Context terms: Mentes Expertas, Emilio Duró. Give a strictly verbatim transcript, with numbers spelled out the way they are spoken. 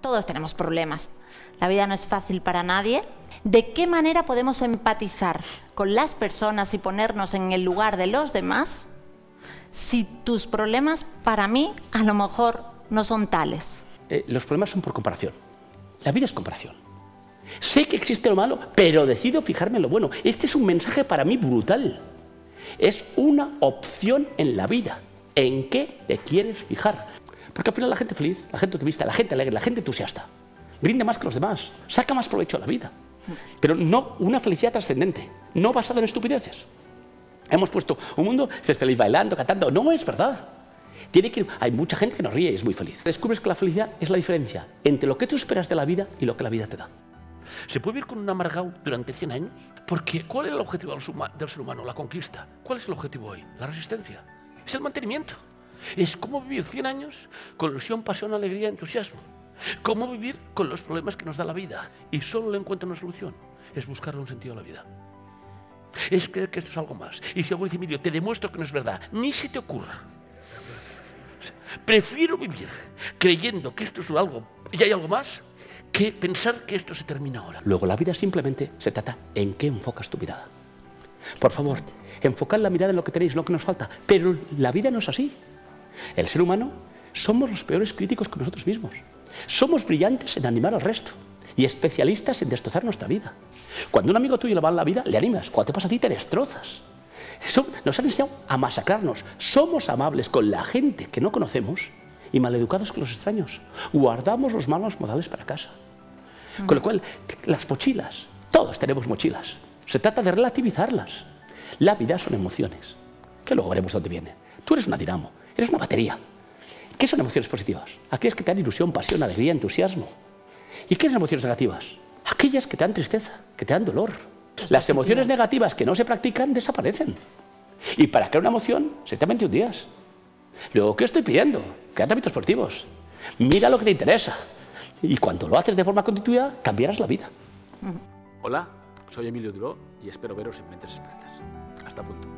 Todos tenemos problemas. La vida no es fácil para nadie. ¿De qué manera podemos empatizar con las personas y ponernos en el lugar de los demás si tus problemas, para mí, a lo mejor no son tales? Eh, los problemas son por comparación. La vida es comparación. Sé que existe lo malo, pero decido fijarme en lo bueno. Este es un mensaje para mí brutal. Es una opción en la vida. ¿En qué te quieres fijar? Porque al final la gente feliz, la gente optimista, la gente alegre, la gente entusiasta, brinda más que los demás, saca más provecho a la vida. Pero no una felicidad trascendente, no basada en estupideces. Hemos puesto un mundo, se es feliz bailando, cantando. No es verdad. Tiene que, hay mucha gente que no ríe y es muy feliz. Descubres que la felicidad es la diferencia entre lo que tú esperas de la vida y lo que la vida te da. ¿Se puede vivir con un amargado durante cien años? Porque ¿cuál es el objetivo del ser humano? La conquista. ¿Cuál es el objetivo hoy? La resistencia. Es el mantenimiento. Es cómo vivir cien años con ilusión, pasión, alegría, entusiasmo. Cómo vivir con los problemas que nos da la vida. Y solo le encuentro una solución. Es buscarle un sentido a la vida. Es creer que esto es algo más. Y si algo dice Emilio, te demuestro que no es verdad. Ni se te ocurra. Prefiero vivir creyendo que esto es algo y hay algo más, que pensar que esto se termina ahora. Luego, la vida simplemente se trata en qué enfocas tu mirada. Por favor, enfocad la mirada en lo que tenéis, en lo que nos falta. Pero la vida no es así. El ser humano somos los peores críticos con nosotros mismos. Somos brillantes en animar al resto y especialistas en destrozar nuestra vida. Cuando un amigo tuyo le va la vida, le animas. Cuando te pasa a ti, te destrozas. Eso nos han enseñado a masacrarnos. Somos amables con la gente que no conocemos y maleducados con los extraños. Guardamos los malos modales para casa. Mm. Con lo cual, las mochilas, todos tenemos mochilas. Se trata de relativizarlas. La vida son emociones, que luego veremos dónde viene. Tú eres una dinamo, eres una batería. ¿Qué son emociones positivas? Aquellas que te dan ilusión, pasión, alegría, entusiasmo. ¿Y qué son emociones negativas? Aquellas que te dan tristeza, que te dan dolor. Las emociones negativas que no se practican desaparecen. Y para crear una emoción se te dan veintiún días. Luego, ¿qué estoy pidiendo? Crear hábitos positivos. Mira lo que te interesa. Y cuando lo haces de forma constituida, cambiarás la vida. Hola, soy Emilio Duró y espero veros en Mentes Expertas. Hasta pronto.